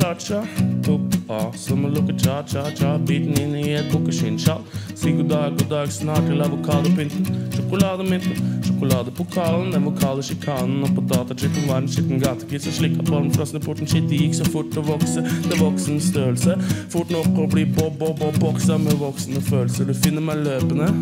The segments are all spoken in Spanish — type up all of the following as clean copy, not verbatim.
cha-cha-cha, tup-pa. Summer look at cha-cha-cha, beaten in the head, book a shin-cha. Si god dag, snart avokadopynten. Sjokolademinten, sjokoladepokalen, den vokale sjikanen. Og på datachipen var en skitten gatekisse. Slikka på den frosne porten, shit, det gikk så fort å vokse til voksen størrelse. Fort nok å bli bob-bob-bob-boksa med voksende følelser. Du finner meg løpende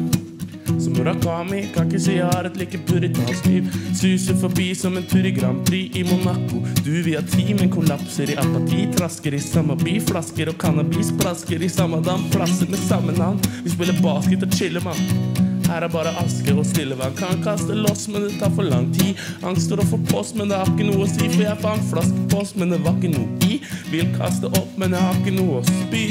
som Murakami, kan ikke si jeg har et like puritansk liv. Suser forbi som en tur i Grand Prix i Monaco. Du via teamen kollapser i apati. Trasker i samme biflasker og cannabisplasker i samme dam. Plasser med samme navn. Vi spiller basket og chiller, mann. Her er bare aske og stillevann. Kan kaste loss, men det tar for lang tid. Angster å få post, men det har ikke noe å si. For jeg fant flaskepost, men det var ikke noe i. Vil kaste opp, men jeg har ikke noe å spy.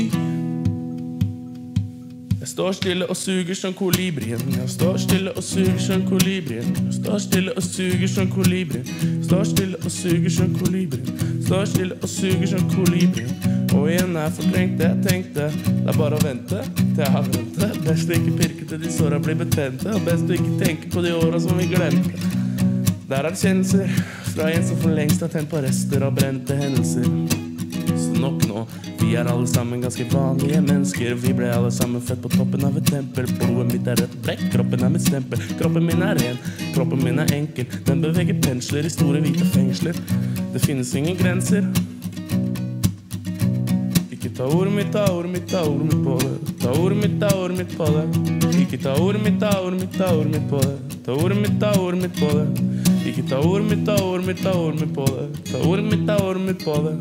Jeg står stille og suger som kolibrien. Jeg står stille og suger som kolibrien. Jeg står stille og suger som kolibrien. Jeg står stille og suger som kolibrien. Jeg står stille og suger som kolibrien. Og igjen har jeg fortrengt det jeg tenkte. Det er bare å vente til jeg har ventet. Best å ikke pirke til de såra blir betente. Og best å ikke tenke på de åra som vi glemte. Der er kjennelser fra en som for lengst har tent på rester av brente hendelser. Så nok nå. Vi er alle sammen ganske vanlige mennesker. Vi ble alle sammen født på toppen av et tempel. Blodet mitt er rett blekk, kroppen er mitt stempel. Kroppen min er ren, kroppen min er enkel. Den beveger pensler i store hvite fengsler. Det finnes ingen grenser. Ikke ta ordet mitt, ta ordet mitt, ta ordet mitt på det. Ta ordet mitt, ta ordet mitt på det. Ikke ta ordet mitt, ta ordet mitt, ta ordet mitt på det. Ta ordet mitt, ta ordet mitt på det. Ikke ta ordet mitt, ta ordet mitt, ta ordet mitt på det. Ta ordet mitt, ta ordet mitt på det.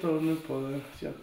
Todo me pone, ¿cierto?